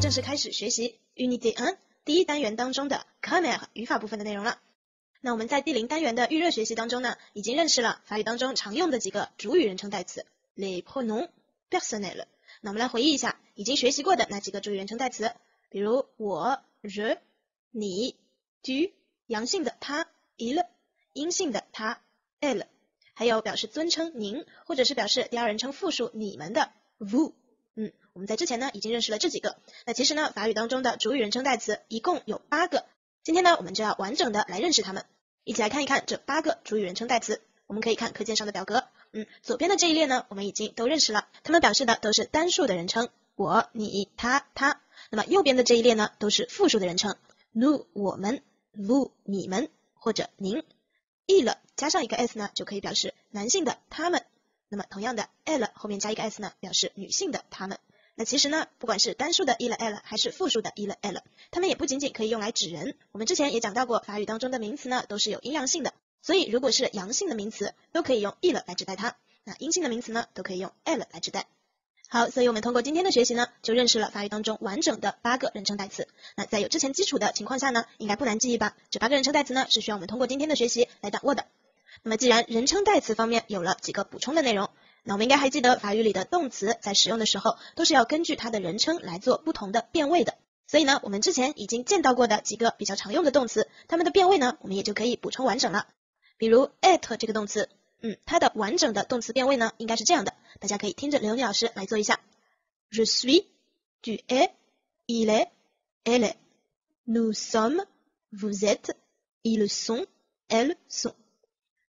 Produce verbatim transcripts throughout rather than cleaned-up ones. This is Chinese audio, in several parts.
则正式开始学习 Unité 一第一单元当中的 grammaire 语法部分的内容了。那我们在第零单元的预热学习当中呢，已经认识了法语当中常用的几个主语人称代词 Les pronoms personnels。那我们来回忆一下已经学习过的那几个主语人称代词，比如我 je、你 tu、阳性的他 il、阴性的他 elle， 还有表示尊称您或者是表示第二人称复数你们的 vous。嗯，我们在之前呢已经认识了这几个。那其实呢，法语当中的主语人称代词一共有八个。今天呢，我们就要完整的来认识它们。一起来看一看这八个主语人称代词。我们可以看课件上的表格。嗯，左边的这一列呢，我们已经都认识了，它们表示的都是单数的人称，我、你、他、她。那么右边的这一列呢，都是复数的人称 ，nous 我们 ，vous 你们或者您。il 了加上一个 s 呢，就可以表示男性的他们。那么同样的 elle 后面加一个 s 呢，表示女性的她们。那其实呢，不管是单数的 il elle 还是复数的 il elle， 它们也不仅仅可以用来指人。我们之前也讲到过，法语当中的名词呢都是有阴阳性的，所以如果是阳性的名词，都可以用 il 来指代它；那阴性的名词呢，都可以用 elle 来指代。好，所以我们通过今天的学习呢，就认识了法语当中完整的八个人称代词。那在有之前基础的情况下呢，应该不难记忆吧？这八个人称代词呢，是需要我们通过今天的学习来掌握的。那么既然人称代词方面有了几个补充的内容，那我们应该还记得法语里的动词在使用的时候都是要根据它的人称来做不同的变位的。所以呢，我们之前已经见到过的几个比较常用的动词，它们的变位呢，我们也就可以补充完整了。比如 être 这个动词，嗯，它的完整的动词变位呢，应该是这样的，大家可以听着刘妮老师来做一下 ：Je suis, tu es, il est, elle est, nous sommes, vous êtes, ils sont, elles sont。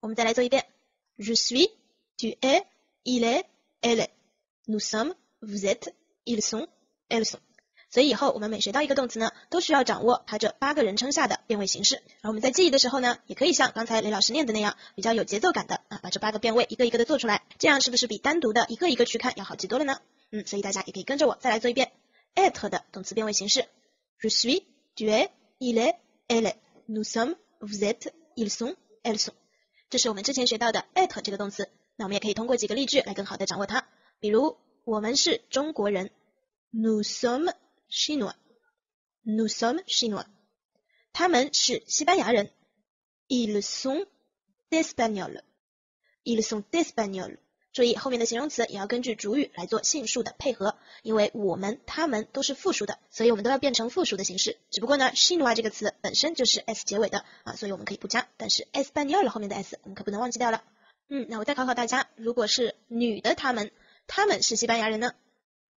我们再来做一遍 Je suis, tu es, il est, elle est, nous sommes, vous êtes, ils sont, elles sont。 所以以后我们每学到一个动词呢，都需要掌握它这八个人称下的变位形式。而我们在记忆的时候呢，也可以像刚才雷老师念的那样，比较有节奏感的啊，把这八个变位一个一个的做出来，这样是不是比单独的一个一个去看要好记多了呢？嗯，所以大家也可以跟着我再来做一遍 être 的动词变位形式 Je suis, tu es, il est, elle est, nous sommes, vous êtes, ils sont, elles sont。这是我们之前学到的 être 这个动词，那我们也可以通过几个例句来更好的掌握它。比如，我们是中国人 ，nous sommes chinois，nous sommes chinois。他们是西班牙人 ，ils sont espagnols，ils sont espagnols。注意后面的形容词也要根据主语来做性数的配合，因为我们、他们都是复数的，所以我们都要变成复数的形式。只不过呢 ，chinois 这个词本身就是 s 结尾的啊，所以我们可以不加，但是 espagnol 后面的 s 我们可不能忘记掉了。嗯，那我再考考大家，如果是女的他们，他们是西班牙人呢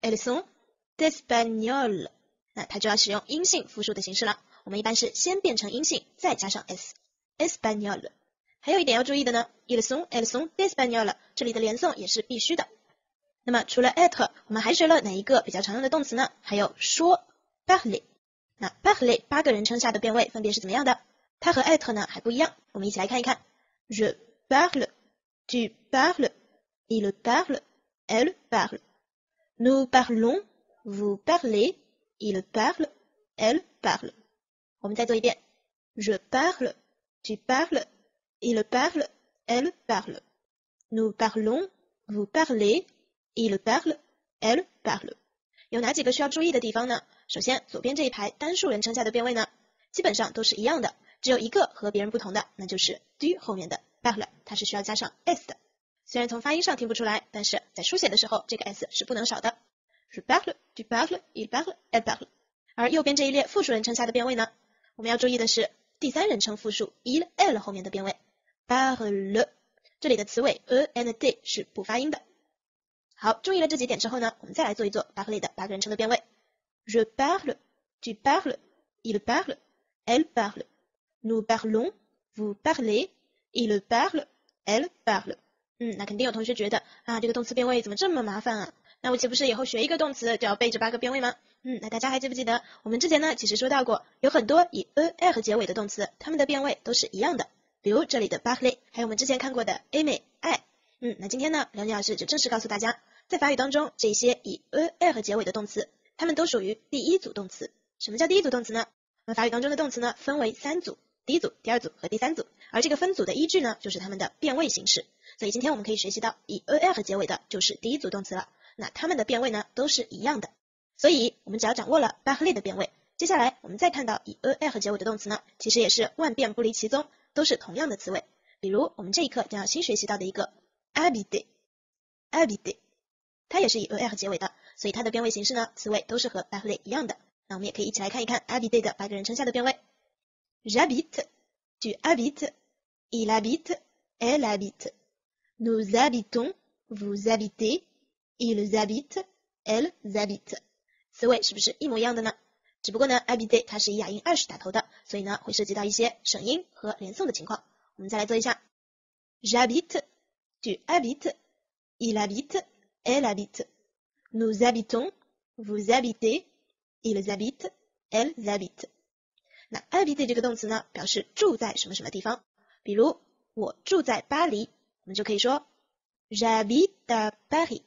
，elles sont espagnols， 那它就要使用阴性复数的形式了。我们一般是先变成阴性，再加上 s，espagnol。还有一点要注意的呢 ils sont, elles sont espagnols， 这里的连诵也是必须的。那么除了 être， 我们还学了哪一个比较常用的动词呢？还有说 parler。 那 parler 八个人称下的变位分别是怎么样的？它和 être 呢还不一样，我们一起来看一看 Je parle, tu parles, il parle, elle parle, nous parlons, vous parlez, il parle, elle parle。 我们再做一遍 Je parle, tu parles,Il parle, elle parle. Nous parlons, vous parlez, il parle, elle parle. 有哪几个需要注意的地方呢？首先，左边这一排单数人称下的变位呢，基本上都是一样的，只有一个和别人不同的，那就是 du 后面的 parle， 它是需要加上 s 的。虽然从发音上听不出来，但是在书写的时候，这个 s 是不能少的。Je parle, tu parles, il parle, elle parle。而右边这一列复数人称下的变位呢，我们要注意的是第三人称复数 il, elle 后面的变位。parle， 这里的词尾 e and d 是不发音的。好，注意了这几点之后呢，我们再来做一做 parler 的八个人称的变位。Je parle, tu parles, il parle, elle parle, nous parlons, vous parlez, il parle, elle parle。 嗯，那肯定有同学觉得啊，这个动词变位怎么这么麻烦啊？那我岂不是以后学一个动词就要背这八个变位吗？嗯，那大家还记不记得我们之前呢，其实说到过，有很多以 e、r 结尾的动词，它们的变位都是一样的。比如这里的 parler， 还有我们之前看过的 aimer 爱。嗯，那今天呢，刘妮老师就正式告诉大家，在法语当中，这些以 e、er 结尾的动词，它们都属于第一组动词。什么叫第一组动词呢？那法语当中的动词呢，分为三组，第一组、第二组和第三组。而这个分组的依据呢，就是它们的变位形式。所以今天我们可以学习到，以 e、er 结尾的就是第一组动词了。那它们的变位呢，都是一样的。所以我们只要掌握了parler的变位，接下来我们再看到以 er 结尾的动词呢，其实也是万变不离其宗，都是同样的词尾。比如我们这一课将要新学习到的一个 habiter， habiter， 它也是以 er 结尾的，所以它的变位形式呢，词尾都是和parler一样的。那我们也可以一起来看一看 habiter 的八个人称下的变位。j'habite， tu habites， il habite， elle habite， nous habitons， vous habitez， ils habitent， elles habitent。 词尾是不是一模一样的呢？只不过呢 habiter 它是以雅音二十打头的，所以呢会涉及到一些省音和连诵的情况。我们再来做一下 j'habite， tu habites， il habite， elle habite， nous habitons， vous habitez， ils habitent， elles habitent。 那 habiter 这个动词呢，表示住在什么什么地方，比如我住在巴黎，我们就可以说 j'habite à Paris，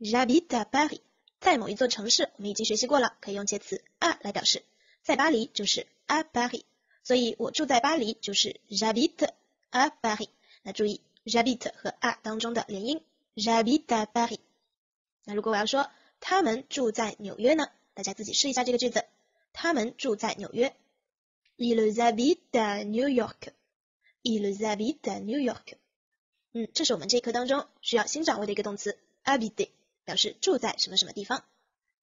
j'habite à Paris。在某一座城市，我们已经学习过了，可以用介词 à 来表示。在巴黎就是 à Paris， 所以我住在巴黎就是 j'habite à Paris。那注意 j'habite 和 à 当中的连音 j'habite à Paris。那如果我要说他们住在纽约呢，大家自己试一下这个句子，他们住在纽约 ils habitent à New York， ils habitent à New York。 嗯，这是我们这一课当中需要新掌握的一个动词 habiter，表示住在什么什么地方。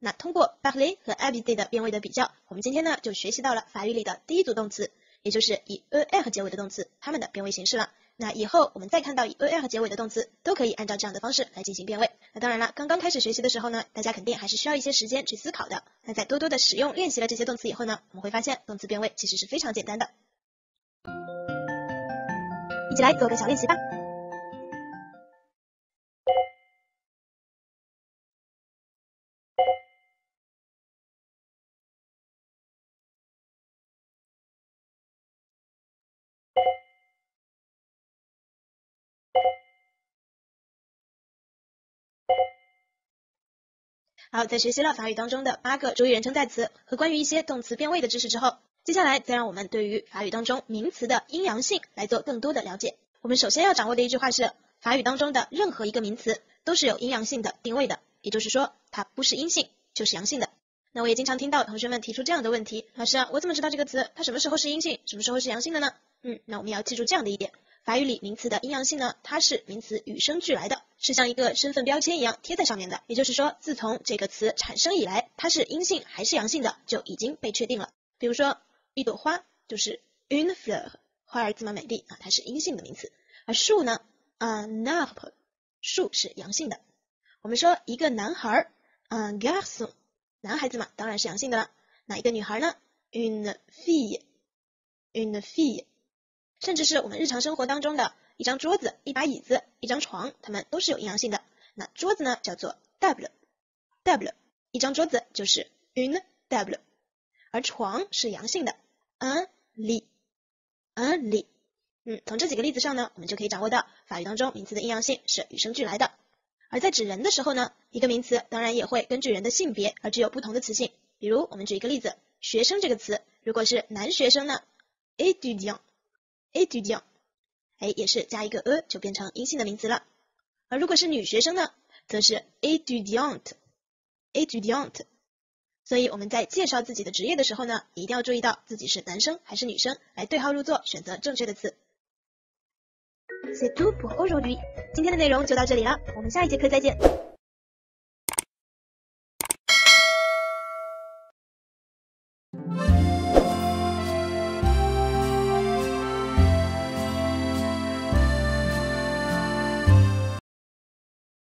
那通过 parler 和 habiter 的变位的比较，我们今天呢就学习到了法语里的第一组动词，也就是以 er 结尾的动词，它们的变位形式了。那以后我们再看到以 er 结尾的动词，都可以按照这样的方式来进行变位。那当然了，刚刚开始学习的时候呢，大家肯定还是需要一些时间去思考的。那在多多的使用练习了这些动词以后呢，我们会发现动词变位其实是非常简单的。一起来做个小练习吧。好，在学习了法语当中的八个主语人称代词和关于一些动词变位的知识之后，接下来再让我们对于法语当中名词的阴阳性来做更多的了解。我们首先要掌握的一句话是，法语当中的任何一个名词都是有阴阳性的定位的，也就是说它不是阴性就是阳性的。那我也经常听到同学们提出这样的问题，老师啊，我怎么知道这个词它什么时候是阴性什么时候是阳性的呢？嗯，那我们也要记住这样的一点，法语里名词的阴阳性呢，它是名词与生俱来的，是像一个身份标签一样贴在上面的，也就是说自从这个词产生以来，它是阴性还是阳性的就已经被确定了。比如说一朵花就是 une fleur， 花儿这么美丽啊，它是阴性的名词。而树呢 un arbre， 树是阳性的。我们说一个男孩 un garçon， 男孩子嘛当然是阳性的了。那一个女孩呢 une fille， une fille。甚至是我们日常生活当中的一张桌子、一把椅子、一张床，它们都是有阴阳性的。那桌子呢叫做 table， table， 一张桌子就是 une table， 而床是阳性的 un lit， un lit。 嗯，从这几个例子上呢，我们就可以掌握到法语当中名词的阴阳性是与生俱来的。而在指人的时候呢，一个名词当然也会根据人的性别而具有不同的词性。比如我们举一个例子，学生这个词如果是男学生呢 étudiant，étudiant， 哎，也是加一个 e 就变成阴性的名词了。而如果是女学生呢，则是 étudiante， étudiante。 所以我们在介绍自己的职业的时候呢，一定要注意到自己是男生还是女生，来对号入座，选择正确的词。C'est tout pour aujourd'hui， 今天的内容就到这里了，我们下一节课再见。